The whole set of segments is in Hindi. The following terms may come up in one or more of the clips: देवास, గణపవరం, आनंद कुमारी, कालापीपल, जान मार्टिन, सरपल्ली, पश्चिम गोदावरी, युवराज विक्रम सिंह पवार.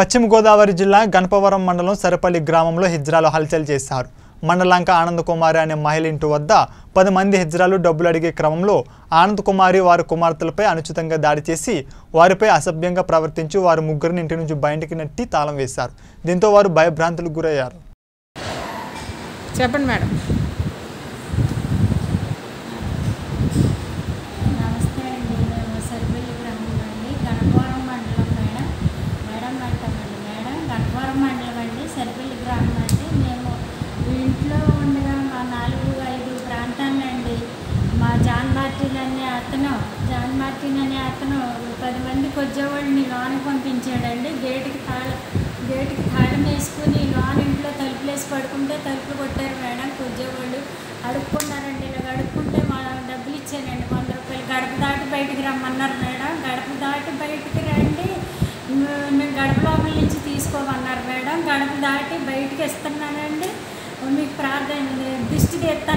पश्चिम गोदावरी जिल्ला गणपवरम मंडलं सरपल्ली ग्रामंलो हिज्रालो हलचल చేశారు। मंडलांक आनंद कुमारी अने महिला इंटि वद्द 10 मंदि हिज्रालु डब्बुलु अडिगे क्रमंलो आनंद कुमारी वारी कुमार्तलपै अनुचितंगा दाడి చేసి వారిపై అసభ్యంగా ప్రవర్తించి వారు ముగ్గురిని ఇంటి నుంచి బయటికి నెట్టి తాళం వేశారు। దీంతో వారు భయభ్రాంతులకు గురయ్యారు। చెప్పండి మేడం। सरपल्ली ग्राम मे इंटगा नागरू ईद प्राता जान मार्टिन अने अतु जान मार्टिन अने अतु 10 मंदिर वज्जेवाड़ी लाने पंपी गेट की ताड़म वेसकोनी लाने इंटर तल्पे पड़केंटे तल्पल को मैडम वज्जेवाड़ी अड़कारे मैं डबुल ₹100 गड़प दाट बैठक की रम्मन मैडम गड़प दाट बैठक की रही मैं गड़प लोपल नीचे तीसमन मैडम गड़प दाटी बैठक इस्तानी प्रार्थन दिष्टि तीस्ता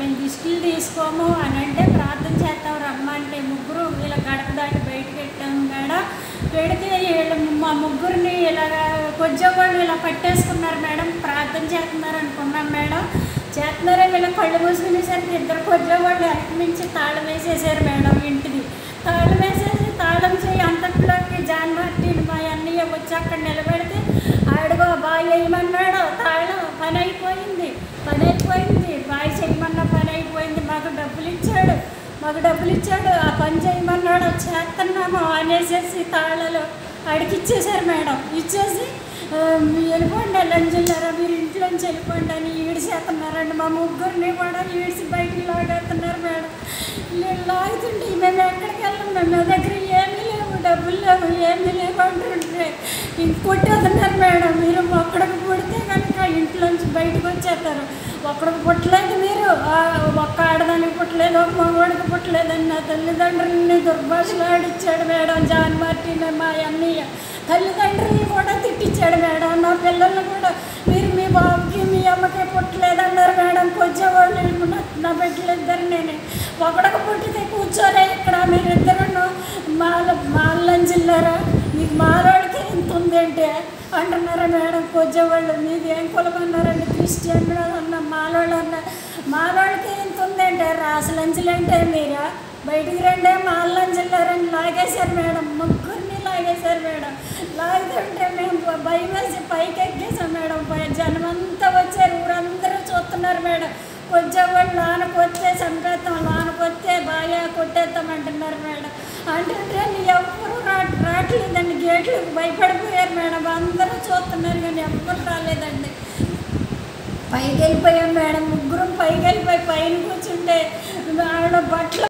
मैं दिष्टि तीसमु अने प्रार्थन से रम्मे मुगर इला गड़प दाटी बैठक मैडम बैठक मुगर ने इला कोई इला पटेक मैडम प्रार्थन से मैडम चेतना वील कल् मूसने सर की इधर कोजवा अच्छी ताड़ वैसे मैडम इंटी ताड़ वैसे ताड़ से अंत जान मार्टी अगर निबड़ते आड़गो बायमना ताड़ पनपोई बाय चयन पनपोई डबुल आ पन चयना चेतना अने ताड़ा आड़कीचे मैडम इच्छे हेल्पारा मेरी इंटनी ईड्चे मा मुगर ने ईड्स बैठक लागे मैडम लागे मैं एक्कड़को मैं डबुल कुटेद मैडम मेरे पुड़ते कंट बैठक वचर पुटले आड़दा पुटले मगोड़ की पुटले ना तल्लिदंड्रुल्नि दुर्भाषला मैडम जान मार्टिन मा अन्नय्य तल्लिदंड्रुल्नि तिट्टिंचाडु मैडम ना पिल्लल्नि कूडा मी बाबुकी मी अम्मकी पुट्टलेदन्नारु मैडम कोच्चेवाळ्ळु ना बिड्डलिद्दरु नेने ఒకడొక పుట్టితే కూర్చోరే ఇక్కడ మీరిద్దరును మాలం జిల్లారా మీకు మారోడికి ఎంత ఉందంటే అంటున్నారా మేడం కోజవాళ్ళు మీది ఏం కులం అన్నారండి క్రిస్టియన్లు అన్న మాలోళ్ళు అన్న మాలోడికి ఎంత ఉందంటే రాసలంజలంటే మీరా బయటికి రండి మాలం జిల్లారని లాగేశారు మేడం ముగ్గురిని లాగేశారు మేడం లాగుతుంటే మేము భయం వేసి పైకి ఎక్కేసాం మేడం జనమంతా వచ్చారు ఊరందరూ చూస్తున్నారు మేడం వచ్చేవాళ్ళు నానకొచ్చే సంకేతం నానకొచ్చే బాగా కొట్టేస్తామంటున్నారు మేడం అంటే ఎవరు రాట్లేదండి గేట్లకు భయపడిపోయారు మేడం అందరూ చూస్తున్నారు కానీ ఎవరు రాలేదండి పైకి వెళ్ళిపోయాం మేడం ముగ్గురం పైకి వెళ్ళిపోయి పైన కూర్చుంటే ఆడ బట్టలు